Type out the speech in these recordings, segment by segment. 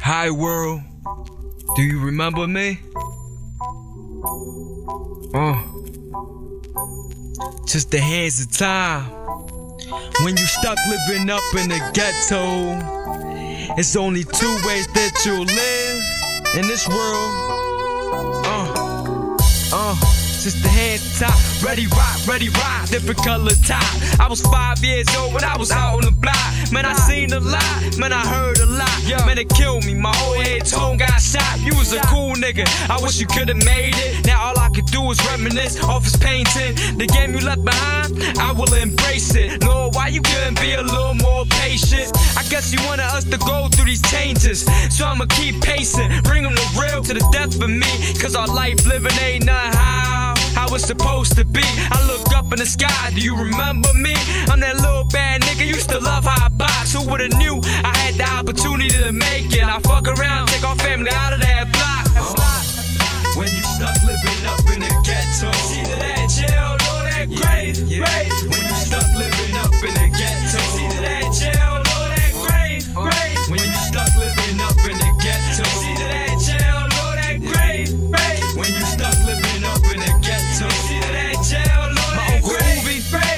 Hi world, do you remember me? Just the hands of time. When you stuck living up in the ghetto, it's only two ways that you'll live in this world. Just the hands of time. Ready ride, different color tie. I was 5 years old when I was out on the block. Man, I seen a lot, man, I heard a lot. Man, it killed me, my whole head tone got shot. You was a cool nigga, I wish you could've made it. Now all I could do is reminisce off his painting. The game you left behind, I will embrace it. Lord, why you couldn't be a little more patient? I guess you wanted us to go through these changes, so I'ma keep pacing, bring them the real to the death for me. Cause our life living ain't nothing how it's supposed to be. I looked up in the sky, do you remember me? I'm that little bad nigga, used to love how I box. Who would've knew I had the opportunity to make it? I fuck around, take our family out of that block. When you stuck living up in the ghetto, see that jail or that grave, when you stuck living up in the ghetto, see that jail or that grave, when you stuck living up in the ghetto, see that jail or that grave, when you stuck living up in the ghetto, see that jail or that grave. My uncle,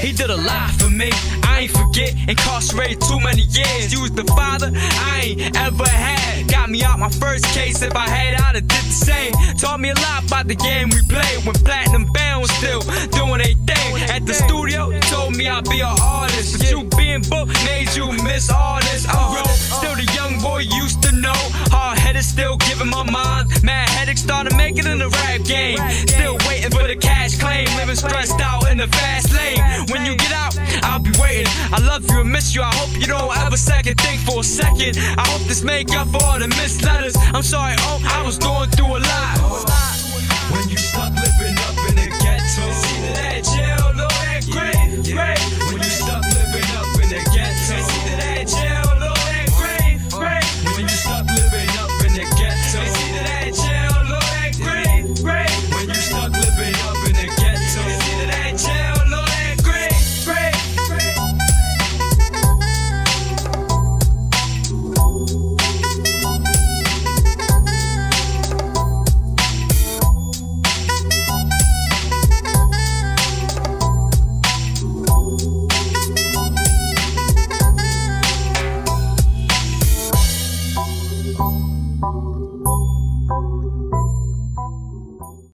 he did a lot for me. I ain't forget, incarcerated too many years. You was the father I ain't ever had. Got me out my first case, if I had, I'd have did the same. Taught me a lot about the game we played. When platinum band was still doing a thing. At the studio, they told me I'd be an artist. But you being booked made you miss all this. I'm real, still the young boy used to know. Hard-headed, still giving my mind. Mad headaches, started making in the rap game. Still waiting for the cash claim. Living stressed out in the fast lane. When you get out, I'll be waiting. I love you and miss you, I hope you don't ever second think for a second. I hope this make up for all the missed letters. I'm sorry, I was going through a lot. When you stuck